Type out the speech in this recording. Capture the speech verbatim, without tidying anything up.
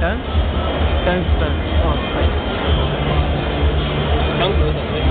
button, tungsten. Oh, tungsten.